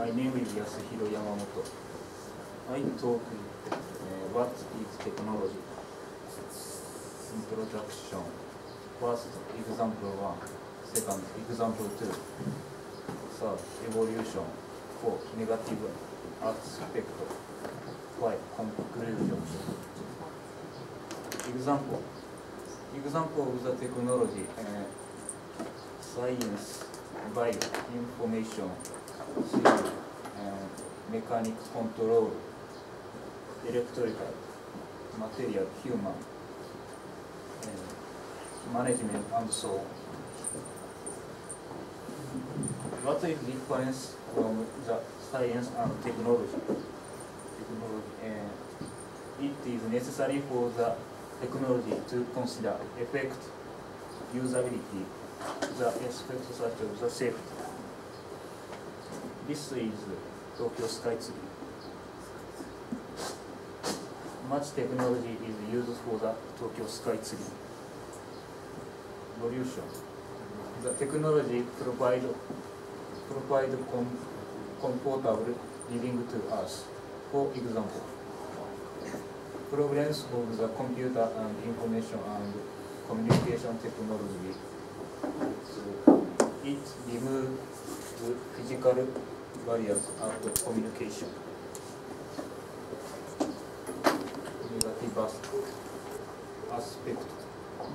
My name is Yasuhiro Yamamoto. I talk what is technology. Introduction. First, example 1. Second, example 2. Third, evolution. Fourth, negative aspect. Five, conclusion. Example. Example of the technology. Science, bio, information, theory, mechanics, control, electrical, material, human, management, and so on. What is the difference from the science and technology? It is necessary for the technology to consider effect, usability, the aspects such as the safety. This is Tokyo Skytree. Much technology is used for the Tokyo Skytree. Evolution. The technology provide comfortable living to us. For example, problems of the computer and information and communication technology. So it removes physical barriers of communication. Negative aspect.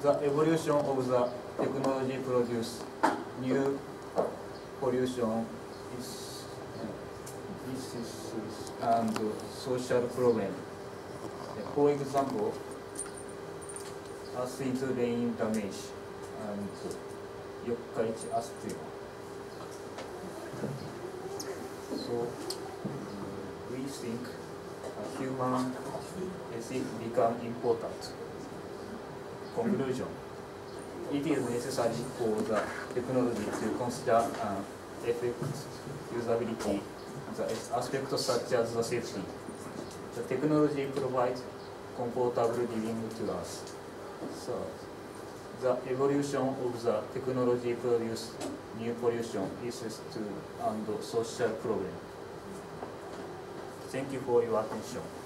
The evolution of the technology produces new pollution, diseases, and social problems. For example, acid rain damage and Yokkaichi asteroid. So we think human ethics become important. Conclusion. It is necessary for the technology to consider effects, usability, the aspects such as the safety. The technology provides comfortable living to us. So, the evolution of the technology produces new pollution, issues to and social problem. Thank you for your attention.